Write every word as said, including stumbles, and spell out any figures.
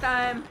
Time.